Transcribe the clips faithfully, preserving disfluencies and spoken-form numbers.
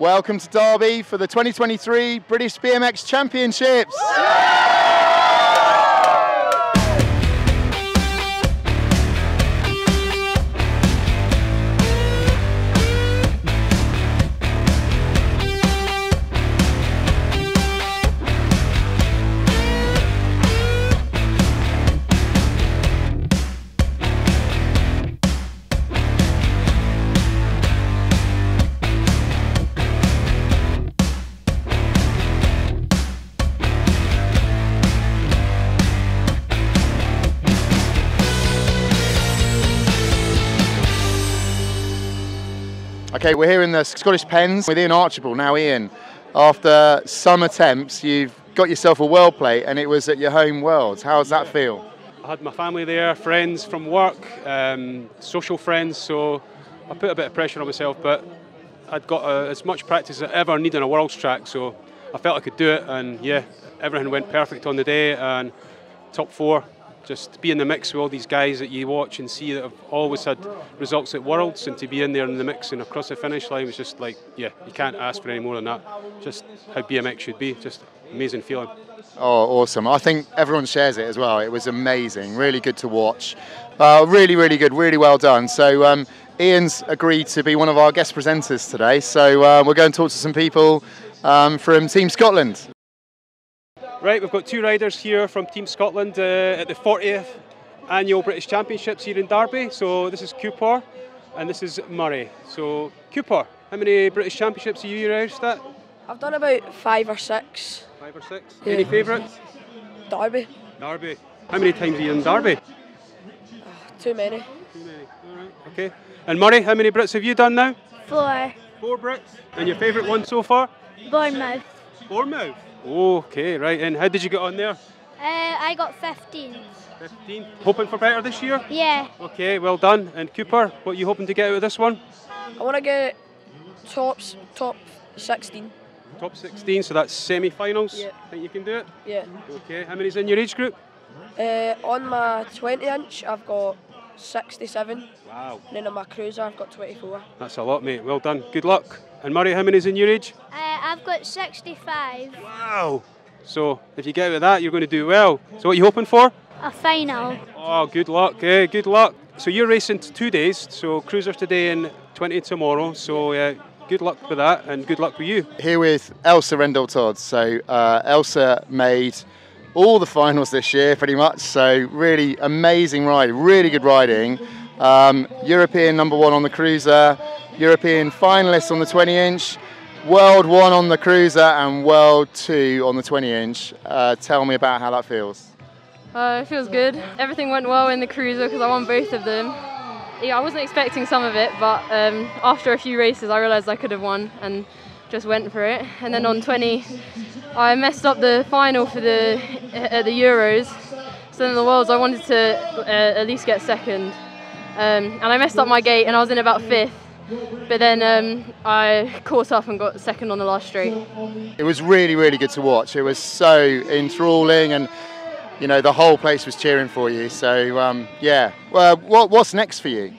Welcome to Derby for the twenty twenty-three British B M X Championships. Okay, we're here in the Scottish Pens with Ian Archibald. Now Ian, after some attempts, you've got yourself a world plate and it was at your home worlds. How does that feel? I had my family there, friends from work, um, social friends, so I put a bit of pressure on myself, but I'd got uh, as much practice as I ever need on a world's track, so I felt I could do it, and yeah, everything went perfect on the day, and top four. Just be in the mix with all these guys that you watch and see that have always had results at Worlds, and to be in there in the mix and across the finish line was just like, yeah, you can't ask for any more than that. Just how B M X should be, just amazing feeling. Oh, awesome. I think everyone shares it as well. It was amazing, really good to watch. Uh, really, really good, really well done. So um, Ian's agreed to be one of our guest presenters today, so uh, we're going to talk to some people um, from Team Scotland. Right, we've got two riders here from Team Scotland uh, at the fortieth Annual British Championships here in Derby. So this is Cooper and this is Murray. So Cooper, how many British Championships have you raced at? I've done about five or six. Five or six? Yeah. Any favourites? Derby. Derby. How many times are you in Derby? Uh, too many. Too many, all right, okay. And Murray, how many Brits have you done now? Four. Four Brits. And your favourite one so far? Bournemouth. Bournemouth? Okay, right, and how did you get on there? Uh, I got fifteenth. fifteenth? Hoping for better this year? Yeah. Okay, well done. And Cooper, what are you hoping to get out of this one? I want to get tops, top sixteen. Top sixteen, so that's semi-finals? Yeah. Think you can do it? Yeah. Okay, how many's in your age group? Uh, on my twenty inch, I've got sixty-seven. Wow. And then on my cruiser, I've got twenty-four. That's a lot, mate. Well done. Good luck. And Murray, how many's in your age? Uh, I've got sixty-five. Wow! So if you get with that, you're going to do well. So what are you hoping for? A final. Oh, good luck! Eh? Good luck. So you're racing two days. So cruiser today and twenty tomorrow. So uh, good luck with that, and good luck with you. Here with Elsa Rendell-Todd. So uh, Elsa made all the finals this year, pretty much. So really amazing ride. Really good riding. Um, European number one on the cruiser. European finalist on the twenty inch, World one on the cruiser and World two on the twenty inch. Uh, tell me about how that feels. Uh, it feels good. Everything went well in the cruiser because I won both of them. Yeah, I wasn't expecting some of it, but um, after a few races I realised I could have won and just went for it. And then on twenty, I messed up the final for the at the Euros. So in the Worlds I wanted to uh, at least get second. Um, and I messed up my gate and I was in about fifth. But then um, I caught up and got second on the last straight. It was really, really good to watch. It was so enthralling, and you know the whole place was cheering for you. So um, yeah. Well, what, what's next for you?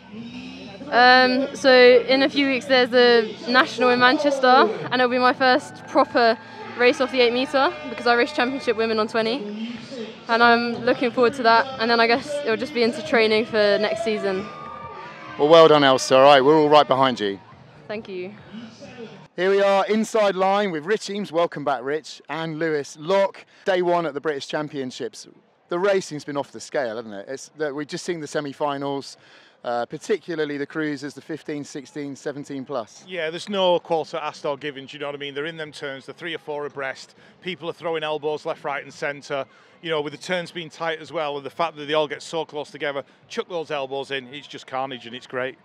Um, so in a few weeks there's the national in Manchester, and it'll be my first proper race off the eight metre because I raced Championship Women on twenty, and I'm looking forward to that. And then I guess it'll just be into training for next season. Well, well done, Elsa. All right, we're all right behind you. Thank you. Here we are inside line with Rich Eames. Welcome back, Rich. And Lewis Locker. Day one at the British Championships. The racing's been off the scale, hasn't it? It's, we've just seen the semi-finals, uh, particularly the cruisers, the fifteen, sixteen, seventeen plus. Yeah, there's no quarter asked or given, do you know what I mean? They're in them turns, they're three or four abreast. People are throwing elbows left, right and centre. You know, with the turns being tight as well, and the fact that they all get so close together, chuck those elbows in, it's just carnage and it's great.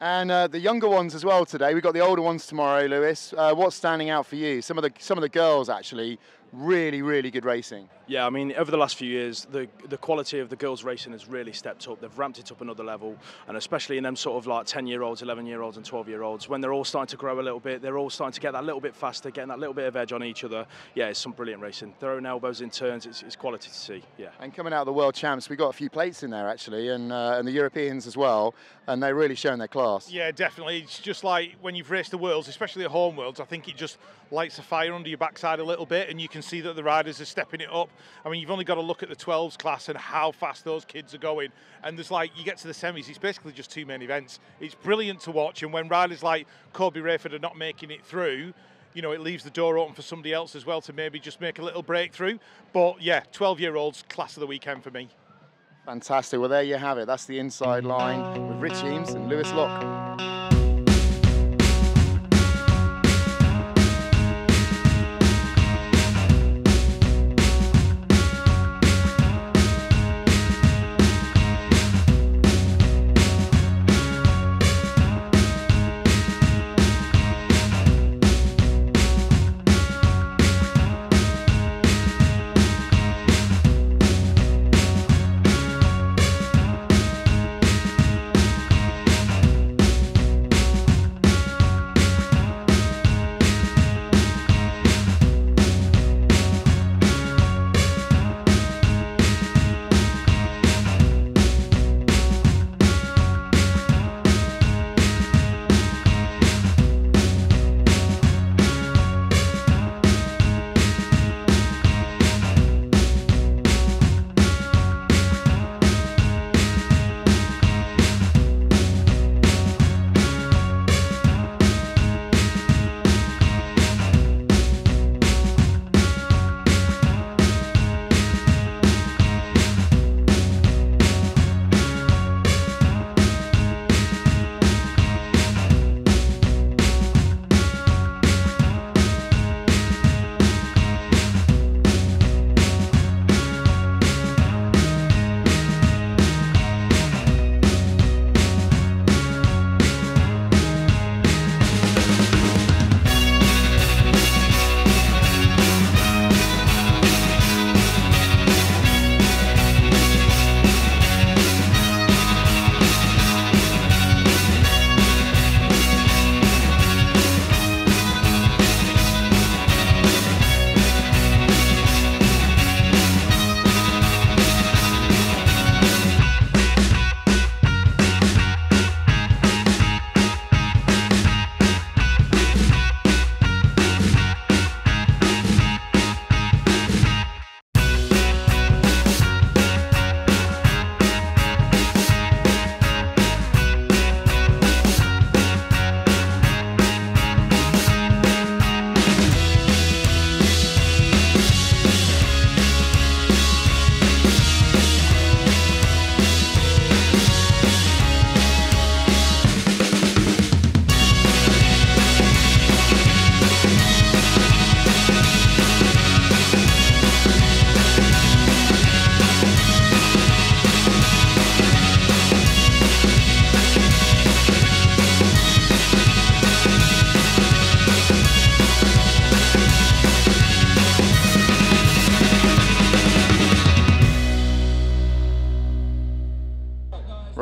And uh, the younger ones as well today. We've got the older ones tomorrow, Lewis. Uh, what's standing out for you? Some of the some of the girls actually really, really good racing. Yeah, I mean, over the last few years, the the quality of the girls' racing has really stepped up. They've ramped it up another level, and especially in them sort of like ten-year-olds, eleven-year-olds and twelve-year-olds, when they're all starting to grow a little bit, they're all starting to get that little bit faster, getting that little bit of edge on each other. Yeah, it's some brilliant racing. Throwing elbows in turns, it's, it's quality to see, yeah. And coming out of the World Champs, we got a few plates in there, actually, and, uh, and the Europeans as well, and they're really showing their class. Yeah, definitely. It's just like when you've raced the Worlds, especially the home Worlds, I think it just lights a fire under your backside a little bit, and you can see that the riders are stepping it up. I mean, you've only got to look at the twelves class and how fast those kids are going. And there's like, you get to the semis, it's basically just two main events. It's brilliant to watch. And when riders like Kobe Rayford are not making it through, you know, it leaves the door open for somebody else as well to maybe just make a little breakthrough. But yeah, twelve-year-olds, class of the weekend for me. Fantastic. Well, there you have it. That's the Inside Line with Rich Eames and Lewis Locker.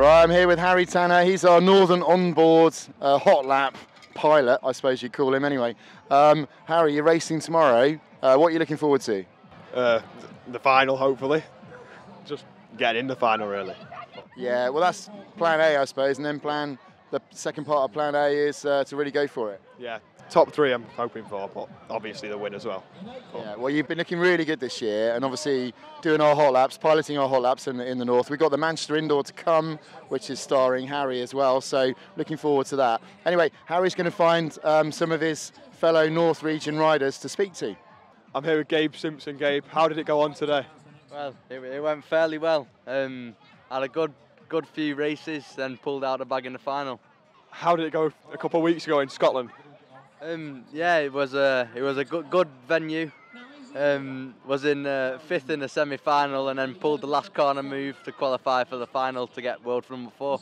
I'm here with Harry Tanner. He's our Northern Onboard uh, hot lap pilot, I suppose you'd call him anyway. Um, Harry, you're racing tomorrow. Uh, what are you looking forward to? Uh, the final, hopefully. Just get in the final, really. Yeah, well, that's plan A, I suppose, and then plan the second part of plan A is uh, to really go for it. Yeah, top three I'm hoping for, but obviously the win as well. Cool. Yeah, well, you've been looking really good this year, and obviously doing our hot laps, piloting our hot laps in the, in the north. We've got the Manchester Indoor to come, which is starring Harry as well, so looking forward to that. Anyway, Harry's going to find um, some of his fellow North Region riders to speak to. I'm here with Gabe Simpson. Gabe, how did it go on today? Well, it, it went fairly well. Um, had a good, good few races, then pulled out a bag in the final. How did it go a couple of weeks ago in Scotland? Um, yeah, it was a it was a good good venue. Um, was in uh, fifth in the semi-final and then pulled the last corner move to qualify for the final to get world number four.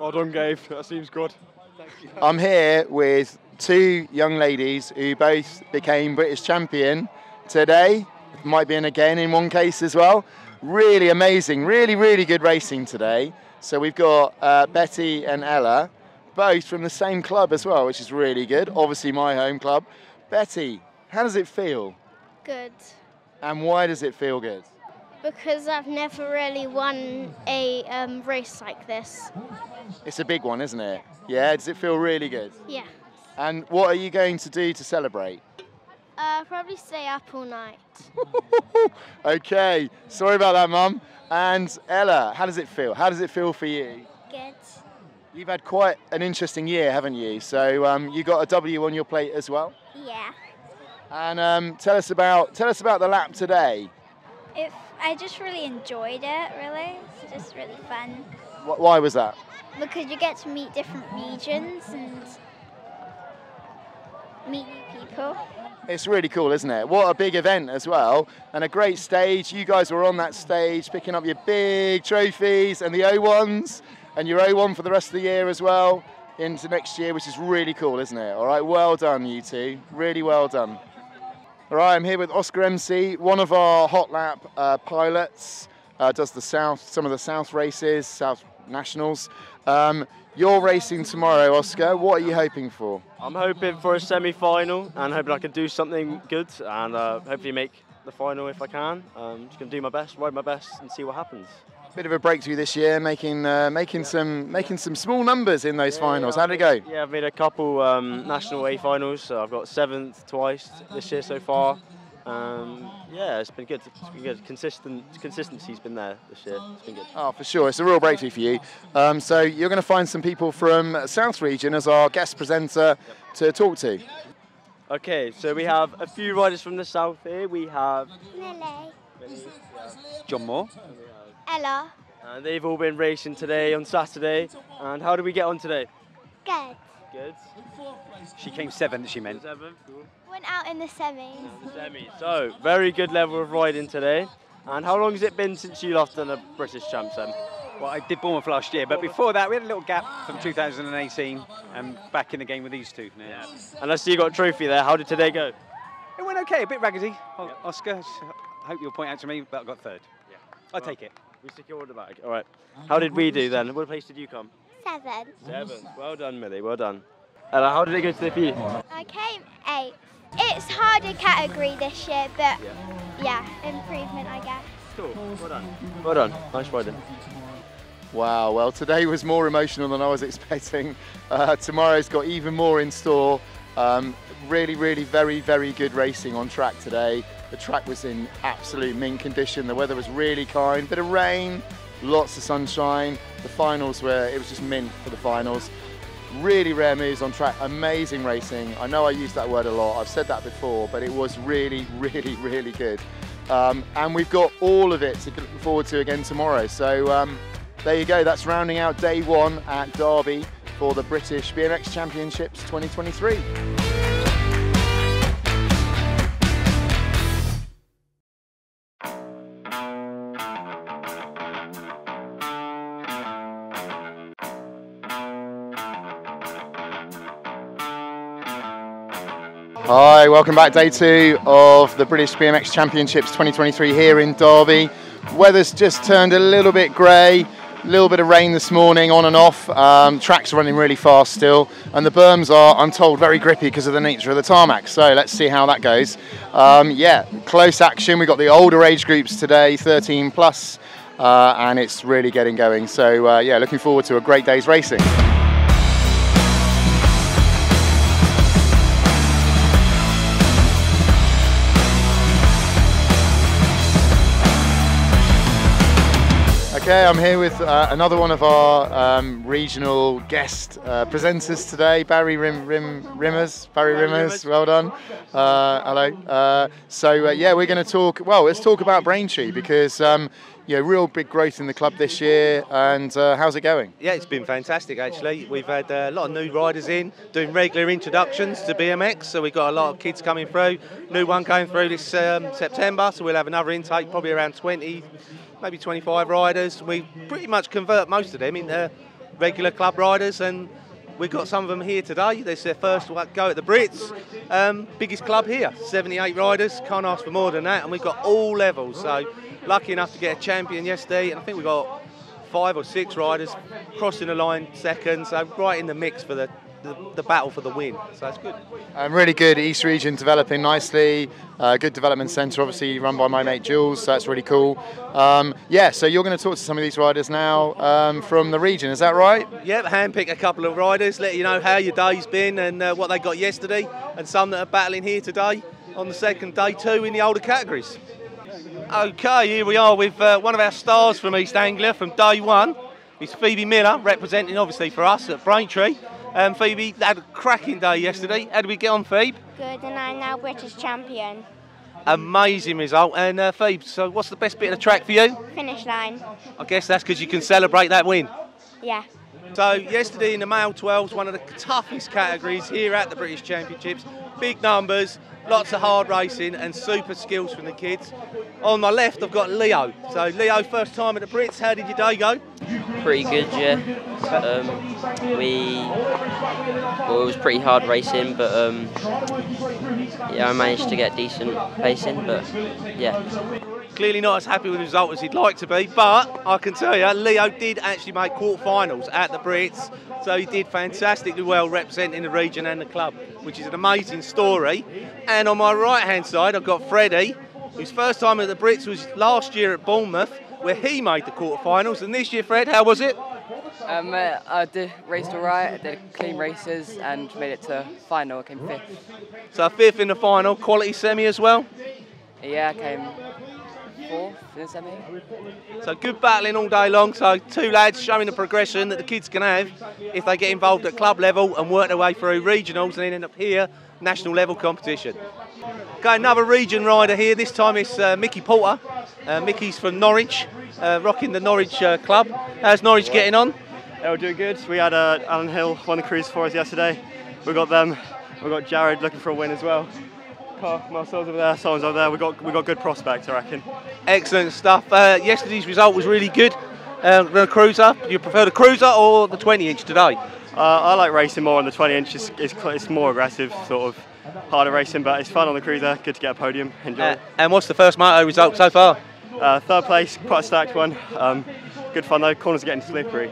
Well done, Gabe. That seems good. Thank you. I'm here with two young ladies who both became British champion today. Might be in a gain in one case as well. Really amazing, really, really good racing today. So we've got uh, Betty and Ella, both from the same club as well, which is really good. Obviously my home club. Betty, how does it feel? Good. And why does it feel good? Because I've never really won a um, race like this. It's a big one, isn't it? Yeah, does it feel really good? Yeah. And what are you going to do to celebrate? Uh, probably stay up all night. Okay, sorry about that, Mum. And Ella, how does it feel? How does it feel for you? Good. You've had quite an interesting year, haven't you? So um, you got a W on your plate as well? Yeah. And um, tell us about tell us about the lap today. It, I just really enjoyed it. Really, it's just really fun. Wh why was that? Because you get to meet different regions and meet new people. It's really cool, isn't it? What a big event as well, and a great stage. You guys were on that stage picking up your big trophies and the O ones, and your O one for the rest of the year as well, into next year, which is really cool, isn't it? All right, well done, you two. Really well done. All right, I'm here with Oscar M C, one of our hot lap uh, pilots, uh, does the South, some of the South races, South Nationals. Um, You're racing tomorrow, Oscar. What are you hoping for? I'm hoping for a semi-final and hoping I can do something good and uh, hopefully make the final if I can. Um, just going to do my best, ride my best and see what happens. Bit of a breakthrough this year, making uh, making yeah. some making yeah. some small numbers in those yeah, finals. Yeah, How'd made, it go? Yeah, I've made a couple um, National A finals. So I've got seventh twice this year so far. Um, yeah, it's been good. It's been good. Consistent consistency's been there this year. It's been good. Oh, for sure. It's a real breakthrough for you. Um, so you're going to find some people from South Region as our guest presenter yep. to talk to. Okay, so we have a few riders from the South here. We have Lily, Lily yeah. John Moore, Ella, and they've all been racing today on Saturday. And how did we get on today? Good. Good. She came seventh, she meant. Seventh, cool. Went out in the semis. Semi. So, very good level of riding today. And how long has it been since you last done a British Champs then? Well, I did Bournemouth last year, but before that we had a little gap from two thousand eighteen and back in the game with these two now. Yeah. And I see you got a trophy there. How did today go? It went okay, a bit raggedy. O yep. Oscar, I hope you'll point out to me, but I got third. Yeah. I'll well, take it. We secured the bag. All right. How did we do then? What place did you come? Seven. Seven. Well done, Millie. Well done. Ella, how did it go today for you? I came eighth. It's harder category this year, but yeah, yeah improvement, I guess. Cool. Well done. Well done. Nice riding. Wow. Well, today was more emotional than I was expecting. Uh, tomorrow's got even more in store. Um, really, really, very, very good racing on track today. The track was in absolute mint condition. The weather was really kind. Bit of rain. Lots of sunshine. The finals were, it was just mint for the finals. Really rare moves on track, amazing racing. I know I use that word a lot, I've said that before, but it was really, really, really good. Um, and we've got all of it to look forward to again tomorrow. So um, there you go, that's rounding out day one at Derby for the British B M X Championships twenty twenty-three. Hi, welcome back, day two of the British B M X Championships twenty twenty-three here in Derby. Weather's just turned a little bit grey, a little bit of rain this morning on and off. Um, tracks are running really fast still, and the berms are, I'm told, very grippy because of the nature of the tarmac, so let's see how that goes. Um, yeah, close action, we've got the older age groups today, thirteen plus, uh, and it's really getting going, so uh, yeah, looking forward to a great day's racing. Okay, I'm here with uh, another one of our um, regional guest uh, presenters today, Barry Rim, Rim, Rimmers. Barry Rimmers, well done. Uh, hello. Uh, so uh, yeah, we're going to talk. Well, let's talk about Braintree because um, you know, real big growth in the club this year. And uh, how's it going? Yeah, it's been fantastic actually. We've had a lot of new riders in, doing regular introductions to B M X. So we've got a lot of kids coming through. New one going through this um, September, so we'll have another intake, probably around twenty. Maybe twenty-five riders. We pretty much convert most of them into regular club riders, and we've got some of them here today. This is their first go at the Brits. Um, biggest club here, seventy-eight riders. Can't ask for more than that. And we've got all levels. So lucky enough to get a champion yesterday. And I think we've got five or six riders crossing the line second. So right in the mix for the The, the battle for the win, so that's good. Um, really good East region, developing nicely, uh, good development centre obviously run by my mate Jules, so that's really cool. Um, yeah, so you're going to talk to some of these riders now um, from the region, is that right? Yep, handpick a couple of riders, let you know how your day's been and uh, what they got yesterday, and some that are battling here today on the second day too in the older categories. Okay, here we are with uh, one of our stars from East Anglia from day one. It's Phoebe Miller, representing obviously for us at Braintree. Um, Phoebe had a cracking day yesterday. How did we get on, Phoebe? Good, and I'm now British champion. Amazing result. And uh, Phoebe, so what's the best bit of the track for you? Finish line. I guess that's because you can celebrate that win. Yeah. So yesterday in the male twelves, one of the toughest categories here at the British Championships. Big numbers, lots of hard racing and super skills from the kids. On my left, I've got Leo. So Leo, first time at the Brits. How did your day go? Pretty good, yeah. Um, we well, it was pretty hard racing, but um, yeah, I managed to get decent pacing. But yeah, clearly not as happy with the result as he'd like to be. But I can tell you, Leo did actually make quarterfinals at the Brits, so he did fantastically well representing the region and the club, which is an amazing story. And on my right-hand side, I've got Freddie, whose first time at the Brits was last year at Bournemouth, where he made the quarterfinals. And this year, Fred, how was it? Um, uh, I did raced all right, I did clean races and made it to final, I came fifth. So fifth in the final, quality semi as well? Yeah, I came fourth in the semi. So good battling all day long, so two lads showing the progression that the kids can have if they get involved at club level and work their way through regionals and then end up here, national level competition. Okay, another region rider here, this time it's uh, Mickey Porter. Uh, Mickey's from Norwich, uh, rocking the Norwich uh, club. How's Norwich getting on? Yeah, we're doing good. We had uh, Alan Hill won the cruise for us yesterday. We've got them. We've got Jared looking for a win as well. Carl, Marcel's over there, Simon's over there. We've got, we got good prospects, I reckon. Excellent stuff. Uh, yesterday's result was really good. Uh, the cruiser, do you prefer the cruiser or the twenty inch today? Uh, I like racing more on the twenty inch. It's, it's, it's more aggressive, sort of. Harder racing, but it's fun on the cruiser. Good to get a podium. Enjoy. Uh, and what's the first moto result so far? Uh, third place, quite a stacked one. Um, good fun though. Corners are getting slippery,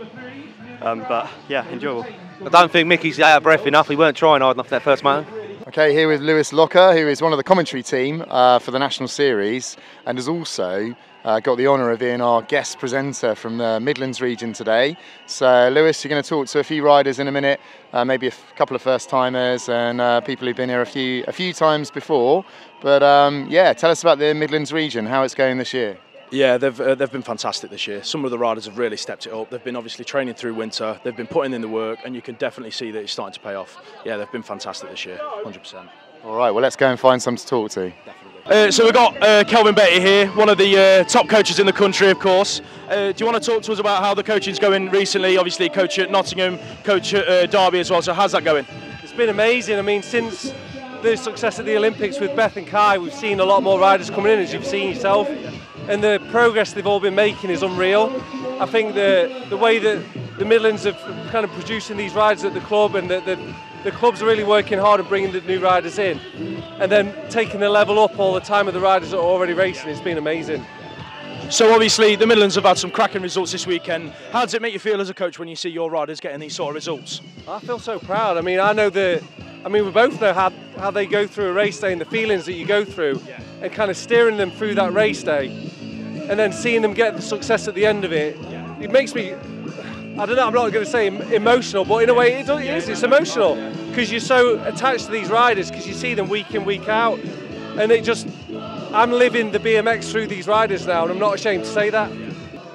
um, but yeah, enjoyable. I don't think Mickey's out of breath enough. He weren't trying hard enough that first moto. Okay, here with Lewis Locker, who is one of the commentary team uh, for the National Series, and has also uh, got the honour of being our guest presenter from the Midlands region today. So, Lewis, you're going to talk to a few riders in a minute, uh, maybe a f couple of first-timers and uh, people who've been here a few a few times before. But um, yeah, tell us about the Midlands region, how it's going this year. Yeah, they've uh, they've been fantastic this year. Some of the riders have really stepped it up. They've been obviously training through winter. They've been putting in the work, and you can definitely see that it's starting to pay off. Yeah, they've been fantastic this year, one hundred percent. All right, well, let's go and find some to talk to. Definitely. Uh, so we've got uh, Kelvin Betty here, one of the uh, top coaches in the country, of course. Uh, do you want to talk to us about how the coaching's going recently? Obviously, coach at Nottingham, coach at uh, Derby as well. So how's that going? It's been amazing. I mean, since the success of the Olympics with Beth and Kai, we've seen a lot more riders coming in, as you've seen yourself. And the progress they've all been making is unreal. I think the the way that the Midlands are kind of producing these riders at the club, and that the, the clubs are really working hard at bringing the new riders in, and then taking the level up all the time of the riders that are already racing, it's been amazing. So obviously the Midlands have had some cracking results this weekend. How does it make you feel as a coach when you see your riders getting these sort of results? I feel so proud. I mean, I know the, I mean, we both know how, how they go through a race day and the feelings that you go through, and kind of steering them through that race day, and then seeing them get the success at the end of it, yeah. It makes me, I don't know, I'm not going to say emotional, but in a way it is, it's emotional, because you're so attached to these riders, because you see them week in, week out, and it just, I'm living the B M X through these riders now, and I'm not ashamed to say that.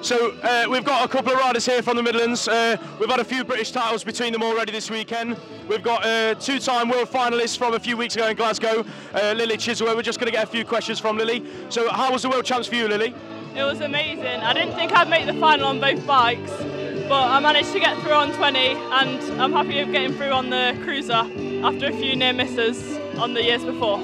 So uh, we've got a couple of riders here from the Midlands. Uh, we've had a few British titles between them already this weekend. We've got uh, two-time world finalists from a few weeks ago in Glasgow, uh, Lily Chiswell. We're just going to get a few questions from Lily. So how was the world champs for you, Lily? It was amazing. I didn't think I'd make the final on both bikes, but I managed to get through on twenty, and I'm happy of getting through on the cruiser after a few near misses on the years before.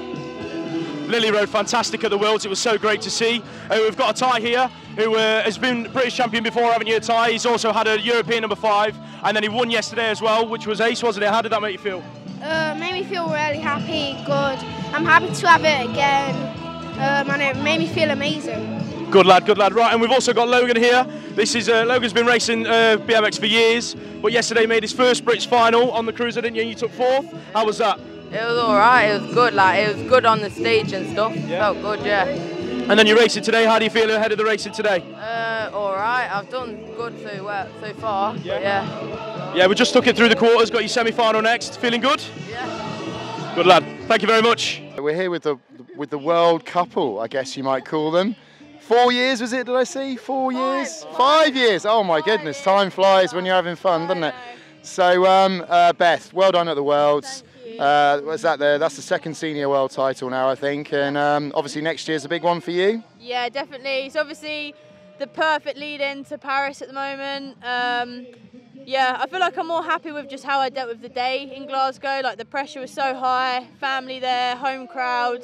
Lily rode fantastic at the Worlds. It was so great to see. Uh, we've got a Tie here who uh, has been British champion before, haven't you, Tie? He's also had a European number five, and then he won yesterday as well, which was ace, wasn't it? How did that make you feel? Uh, made me feel really happy, good. I'm happy to have it again, um, and it made me feel amazing. Good lad, good lad. Right, and we've also got Logan here. This is uh, Logan's been racing uh, B M X for years, but yesterday made his first British final on the Cruiser, didn't you? And you took fourth. How was that? It was all right. It was good. Like it was good on the stage and stuff. Yeah. Felt good, yeah. And then you're racing today. How do you feel ahead of the racing today? Uh, all right. I've done good so well so far. Yeah. Yeah. Yeah. We just took it through the quarters. Got your semi-final next. Feeling good? Yeah. Good lad. Thank you very much. We're here with the with the world couple, I guess you might call them. Four years was it, did I see? Four years? Five, Five years. Oh my Five goodness, years. Time flies when you're having fun, doesn't it? So um, uh, Beth, well done at the Worlds. Uh, what's that there? That's the second senior world title now, I think. And um, obviously next year's a big one for you. Yeah, definitely. It's obviously the perfect lead in to Paris at the moment. Um, yeah, I feel like I'm more happy with just how I dealt with the day in Glasgow. Like the pressure was so high, family there, home crowd.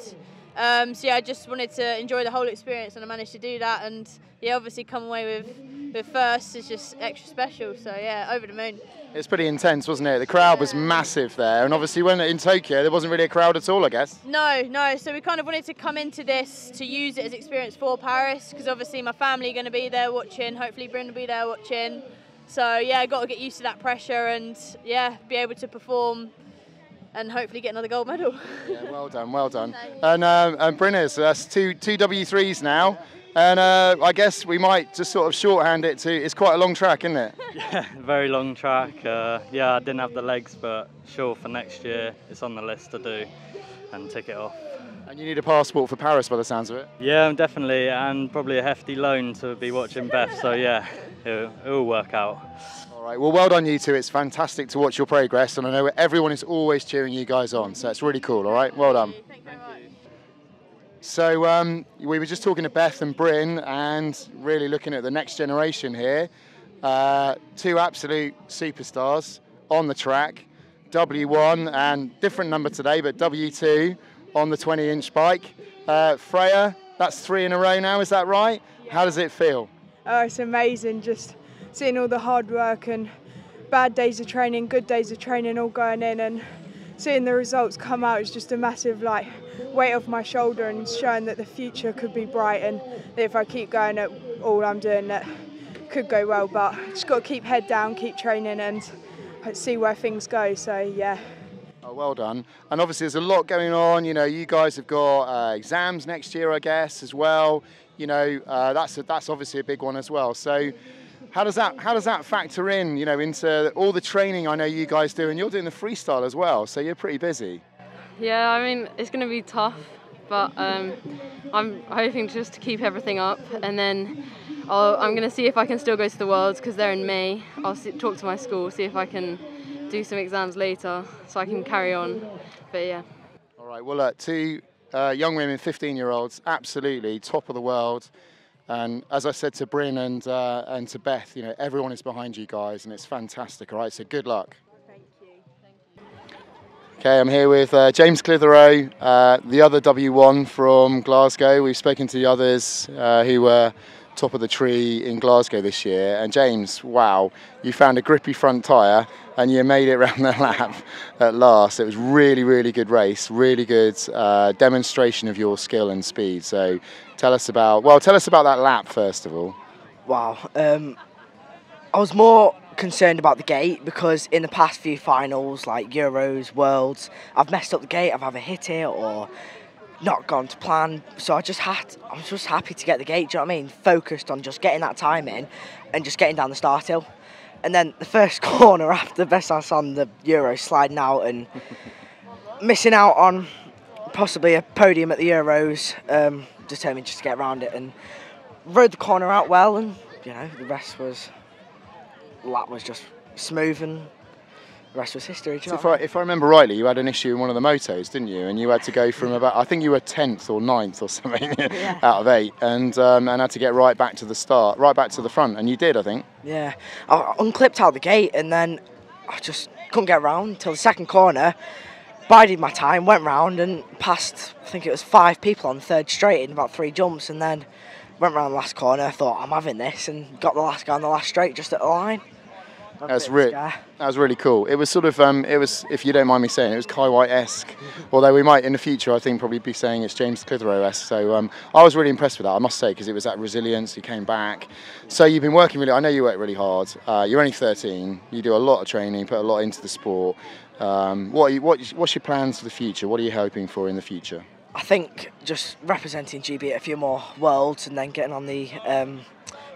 Um, so yeah, I just wanted to enjoy the whole experience, and I managed to do that. And yeah, obviously come away with with first is just extra special. So yeah, over the moon. It's pretty intense, wasn't it? The crowd yeah. was massive there, and obviously when in Tokyo there wasn't really a crowd at all, I guess. No, no. So we kind of wanted to come into this to use it as experience for Paris, because obviously my family are going to be there watching. Hopefully Bryn will be there watching. So yeah, I got to get used to that pressure and yeah, be able to perform. And hopefully get another gold medal. Yeah, well done, well done. And, um, and Brynner's, so that's two, two W threes now. And uh, I guess we might just sort of shorthand it to, it's quite a long track, isn't it? Yeah, very long track. Uh, yeah, I didn't have the legs, but sure, for next year, it's on the list to do and tick it off. And you need a passport for Paris by the sounds of it? Yeah, definitely, and probably a hefty loan to be watching Beth, so yeah, it'll, it'll work out. All right, well, well done you two. It's fantastic to watch your progress, and I know everyone is always cheering you guys on, so it's really cool, all right? Well done. Thank you very much. So um, we were just talking to Beth and Bryn and really looking at the next generation here. Uh, two absolute superstars on the track, W one and different number today, but W two on the twenty inch bike. Uh, Freya, that's three in a row now, is that right? Yeah. How does it feel? Oh, it's amazing. Just seeing all the hard work and bad days of training, good days of training all going in, and seeing the results come out is just a massive like weight off my shoulder and showing that the future could be bright, and that if I keep going at all I'm doing that could go well, but just got to keep head down, keep training and see where things go, so yeah. Oh, well done. And obviously there's a lot going on, you know, you guys have got uh, exams next year I guess as well, you know, uh, that's, a, that's obviously a big one as well, so How does that how does that factor in, you know, into all the training I know you guys do, and you're doing the freestyle as well, so you're pretty busy. Yeah, I mean it's going to be tough, but um, I'm hoping just to keep everything up, and then I'll, I'm going to see if I can still go to the Worlds because they're in May. I'll see, talk to my school, see if I can do some exams later, so I can carry on. But yeah. All right. Well, uh, two uh, young women, fifteen year olds, absolutely top of the world. And as I said to Bryn and, uh, and to Beth, you know, everyone is behind you guys and it's fantastic, all right? So good luck. Thank you. Thank you. Okay, I'm here with uh, James Clitheroe, uh, the other W one from Glasgow. We've spoken to the others uh, who were top of the tree in Glasgow this year. And James, wow, you found a grippy front tyre and you made it round the lap at last. It was really, really good race, really good uh, demonstration of your skill and speed. So tell us about, well, tell us about that lap first of all. Wow, um, I was more concerned about the gate because in the past few finals, like Euros, Worlds, I've messed up the gate, I've either hit it or not gone to plan, so I just had, I was just happy to get the gate, do you know what I mean? Focused on just getting that time in and just getting down the start hill. And then the first corner after Bessas on the Euro sliding out and missing out on possibly a podium at the Euros, um, determined just to get around it and rode the corner out well, and you know, the rest was, lap was just smooth and the rest was history. Do you know if, I, if I remember rightly, you had an issue in one of the motos, didn't you? And you had to go from about, I think you were tenth or ninth or something yeah. out of eight, and um, and had to get right back to the start, right back to the front, and you did, I think. Yeah, I unclipped out the gate, and then I just couldn't get around till the second corner. bided my time, went round and passed, I think it was five people on third straight in about three jumps, and then went round the last corner, thought I'm having this, and got the last guy on the last straight just at the line. That's really, that was really cool. It was sort of, um, it was, if you don't mind me saying, it was Kai White-esque. Although we might in the future, I think, probably be saying it's James Clitheroe-esque. So um, I was really impressed with that, I must say, because it was that resilience. You came back. So you've been working really, I know you work really hard. Uh, you're only thirteen. You do a lot of training, put a lot into the sport. Um, what, are you, what what's your plans for the future? What are you hoping for in the future? I think just representing G B at a few more worlds and then getting on the um,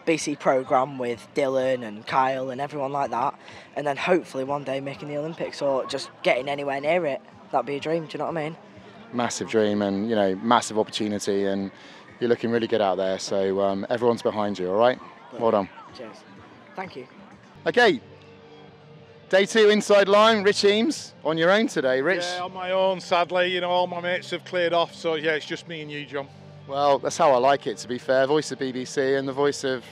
B C programme with Dylan and Kyle and everyone like that, and then hopefully one day making the Olympics or just getting anywhere near it. That'd be a dream, do you know what I mean? Massive dream, and you know, massive opportunity, and you're looking really good out there, so um, everyone's behind you, all right? Well done. Cheers. Thank you. Okay. Day two inside line, Rich Eames, on your own today, Rich. Yeah, on my own, sadly. You know, all my mates have cleared off, so yeah, it's just me and you, John. Well, that's how I like it, to be fair. Voice of B B C and the voice of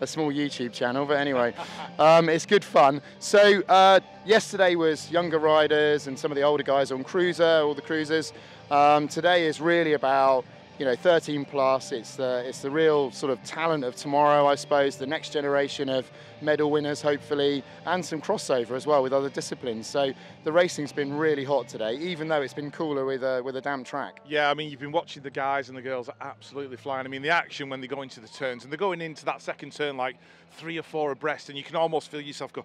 a small YouTube channel, but anyway, um, it's good fun. So uh, yesterday was younger riders and some of the older guys on cruiser, all the cruisers. Um, today is really about, you know, thirteen plus. It's the, it's the real sort of talent of tomorrow, I suppose, the next generation of medal winners, hopefully, and some crossover as well with other disciplines. So the racing's been really hot today, even though it's been cooler with a, with a damp track. Yeah, I mean, you've been watching the guys and the girls are absolutely flying. I mean, the action when they go into the turns, and they're going into that second turn like three or four abreast, and you can almost feel yourself go,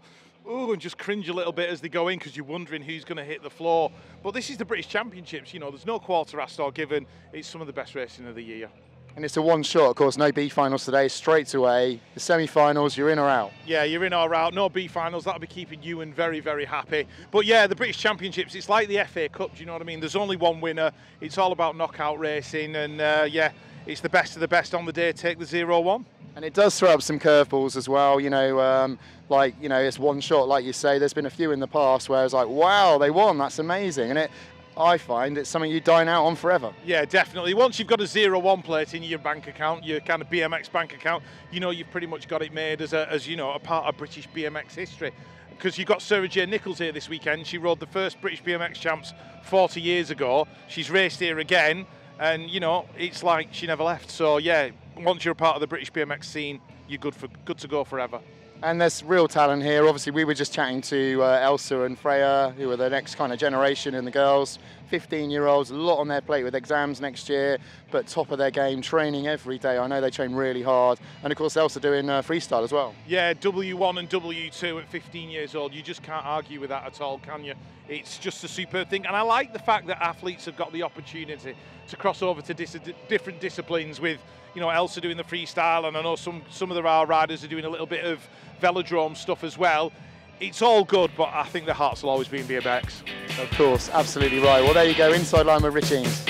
ooh, and just cringe a little bit as they go in because you're wondering who's going to hit the floor. But this is the British Championships, you know, there's no quarter asked or given. It's some of the best racing of the year. And it's a one shot, of course, no B finals today, straight away. The semi-finals, you're in or out? Yeah, you're in or out, no B finals, that'll be keeping Ewan very, very happy. But yeah, the British Championships, it's like the F A Cup, do you know what I mean? There's only one winner, it's all about knockout racing, and uh, yeah, it's the best of the best on the day, take the zero one. And it does throw up some curveballs as well, you know, um, like, you know, it's one shot, like you say. There's been a few in the past where it's like, wow, they won, that's amazing. And it, I find it's something you dine out on forever. Yeah, definitely. Once you've got a zero one plate in your bank account, your kind of B M X bank account, you know, you've pretty much got it made as, a, as you know, a part of British B M X history. Because you've got Sarah J Nichols here this weekend. She rode the first British B M X champs forty years ago. She's raced here again. And, you know, it's like she never left. So, yeah, once you're a part of the British B M X scene, you're good for good to go forever. And there's real talent here. Obviously, we were just chatting to uh, Elsa and Freya, who are the next kind of generation, and the girls, fifteen-year-olds, a lot on their plate with exams next year, but top of their game, training every day. I know they train really hard. And, of course, Elsa doing uh, freestyle as well. Yeah, W one and W two at fifteen years old. You just can't argue with that at all, can you? It's just a superb thing. And I like the fact that athletes have got the opportunity to cross over to dis different disciplines with, you know, Elsa doing the freestyle, and I know some, some of the R riders are doing a little bit of velodrome stuff as well. It's all good, but I think the hearts will always be in B M X. Of course, absolutely right. Well, there you go, inside line with Rich Eames.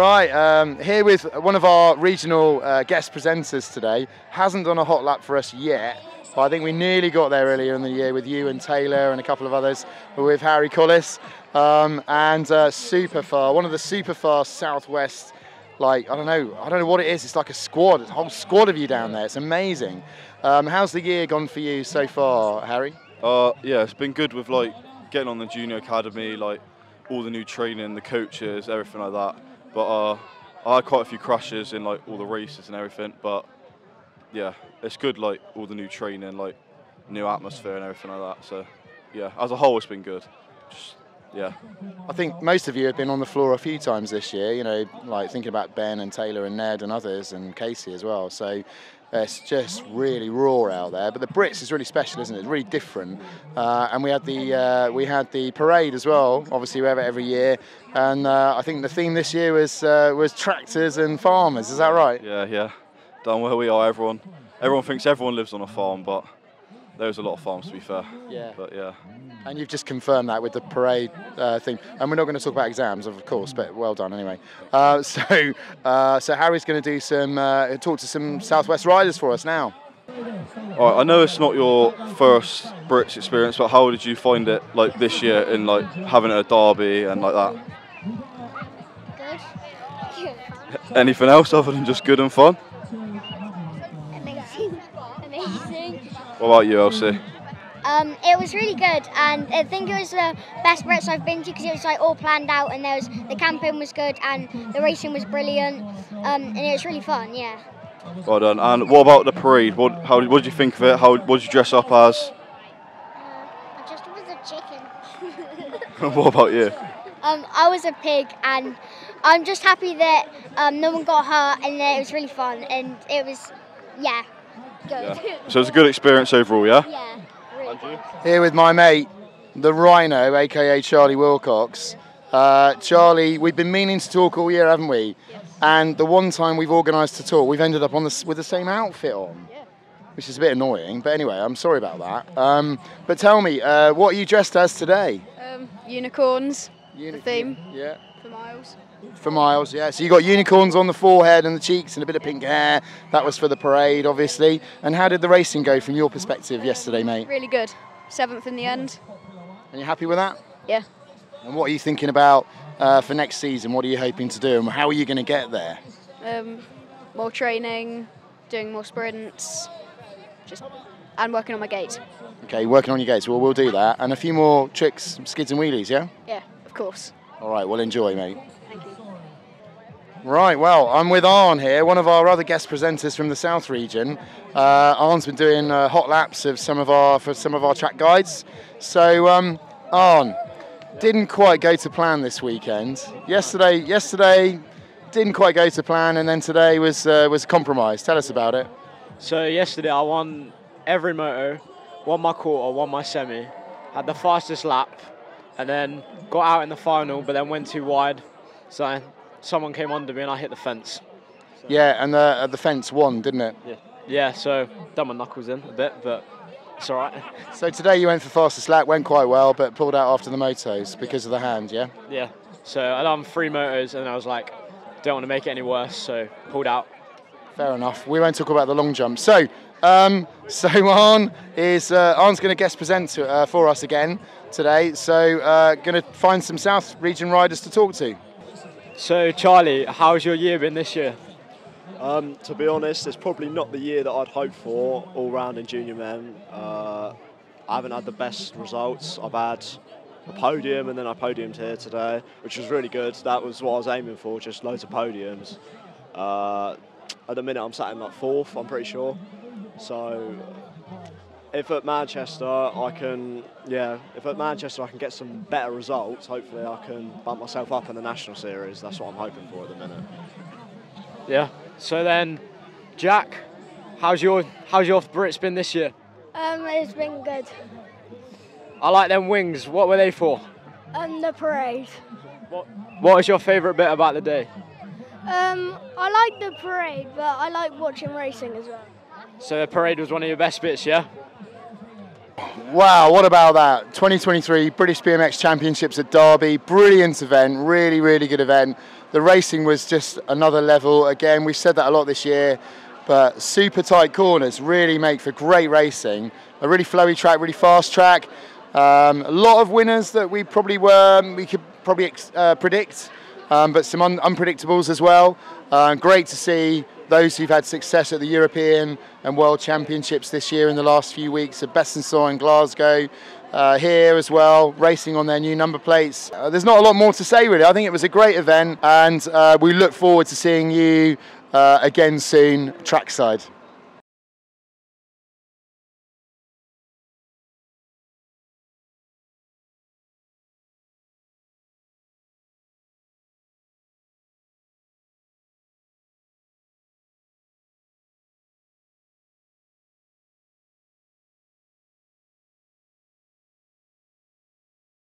Right, um, here with one of our regional uh, guest presenters today. Hasn't done a hot lap for us yet, but I think we nearly got there earlier in the year with you and Taylor and a couple of others, with Harry Collis, um, and uh, super far, one of the super fast Southwest, like, I don't know, I don't know what it is, it's like a squad, a whole squad of you down there, it's amazing. Um, how's the year gone for you so far, Harry? Uh, yeah, it's been good with, like, getting on the junior academy, like, all the new training, the coaches, everything like that. But uh, I had quite a few crashes in like all the races and everything, but yeah, it's good, like all the new training, like new atmosphere and everything like that. So yeah, as a whole, it's been good. Just, yeah. I think most of you have been on the floor a few times this year, you know, like thinking about Ben and Taylor and Ned and others and Casey as well. So it's just really raw out there, but the Brits is really special, isn't it? It's really different. Uh, and we had the uh, we had the parade as well. Obviously, we have it every year, and uh, I think the theme this year was uh, was tractors and farmers. Is that right? Yeah, yeah. Down where we are, everyone everyone thinks everyone lives on a farm, but there's a lot of farms, to be fair. Yeah. But yeah. And you've just confirmed that with the parade uh, thing. And we're not going to talk about exams, of course, but well done anyway. Uh, so, uh, so Harry's going to do some uh, talk to some Southwest riders for us now. All right. I know it's not your first Brits experience, but how did you find it, like this year, in like having it at Derby and like that? Good. Good. Anything else other than just good and fun? Amazing. Amazing. What about you, Elsie? Um, it was really good, and I think it was the best Brits I've been to because it was like all planned out, and there was the camping was good, and the racing was brilliant, um, and it was really fun. Yeah. Well done. And what about the parade? What? How? What did you think of it? How? What did you dress up as? Uh, I dressed up as a chicken. What about you? Um, I was a pig, and I'm just happy that um, no one got hurt, and that it was really fun, and it was, yeah, good. Yeah. So it was a good experience overall. Yeah. Yeah. Here with my mate, the Rhino, aka Charlie Wilcox. Uh, Charlie, we've been meaning to talk all year, haven't we? Yes. And the one time we've organised to talk, we've ended up on the, with the same outfit on, yeah, which is a bit annoying. But anyway, I'm sorry about that. Um, but tell me, uh, what are you dressed as today? Um, unicorns. Unicorn, the theme. Yeah. For miles. For miles, yeah. So you got unicorns on the forehead and the cheeks and a bit of pink hair. That was for the parade, obviously. And how did the racing go from your perspective yesterday, mate? Really good. Seventh in the end. And you happy with that? Yeah. And what are you thinking about uh, for next season? What are you hoping to do, and how are you going to get there? Um, more training, doing more sprints, just and working on my gait. Okay, working on your gaits. Well, we'll do that. And a few more tricks, skids and wheelies, yeah? Yeah, of course. All right, well, enjoy, mate. Right, well, I'm with Arne here, one of our other guest presenters from the South region. Uh, Arne's been doing uh, hot laps of some of our for some of our track guides. So, um, Arne, didn't quite go to plan this weekend. Yesterday, yesterday, didn't quite go to plan, and then today was uh, was a compromise. Tell us about it. So yesterday, I won every moto, won my quarter, won my semi, had the fastest lap, and then got out in the final, but then went too wide. So someone came under me and I hit the fence. So. Yeah, and the, the fence won, didn't it? Yeah, yeah, so done my knuckles in a bit, but it's all right. So today you went for fastest lap, went quite well, but pulled out after the motos because of the hand, yeah? Yeah, so I'd done three motos and I was like, don't want to make it any worse, so pulled out. Fair enough. We won't talk about the long jump. So, um, so Arne is, uh, Arne's going to guest present to, uh, for us again today, so uh, going to find some South Region riders to talk to. So Charlie, how's your year been this year? Um, to be honest, it's probably not the year that I'd hoped for all round in junior men. Uh, I haven't had the best results. I've had a podium and then I podiumed here today, which was really good. That was what I was aiming for, just loads of podiums. Uh, at the minute I'm sat in like fourth, I'm pretty sure. So if at Manchester I can, yeah, if at Manchester I can get some better results, hopefully I can bump myself up in the National Series. That's what I'm hoping for at the minute. Yeah. So then, Jack, how's your how's your Brits been this year? Um, it's been good. I like them wings. What were they for? Um, the parade. What What was your favourite bit about the day? Um, I like the parade, but I like watching racing as well. So the parade was one of your best bits, yeah? Wow, what about that? twenty twenty-three British B M X Championships at Derby. Brilliant event, really, really good event. The racing was just another level. Again, we've said that a lot this year, but super tight corners really make for great racing. A really flowy track, really fast track. Um, a lot of winners that we probably were, we could probably uh, predict, um, but some un unpredictables as well. Uh, great to see those who've had success at the European and World Championships this year in the last few weeks, at Besançon and Glasgow, uh, here as well, racing on their new number plates. Uh, there's not a lot more to say really. I think it was a great event, and uh, we look forward to seeing you uh, again soon trackside.